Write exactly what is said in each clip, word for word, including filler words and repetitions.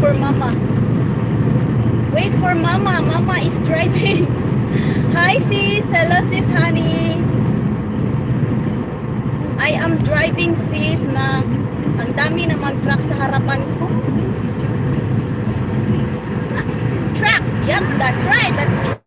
for Mama. Wait for Mama. Mama is driving. Hi sis. Hello sis, honey. I am driving sis na ang dami na mag-truck sa harapan ko. Ah, trucks. Yep, that's right. That's true.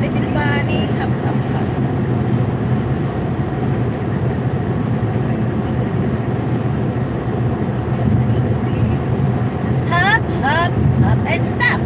little bunny, hop, hop, hop. Hop, hop, hop, and stop.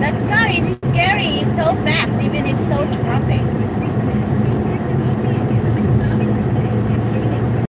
That car is scary, it's so fast, even it's so traffic.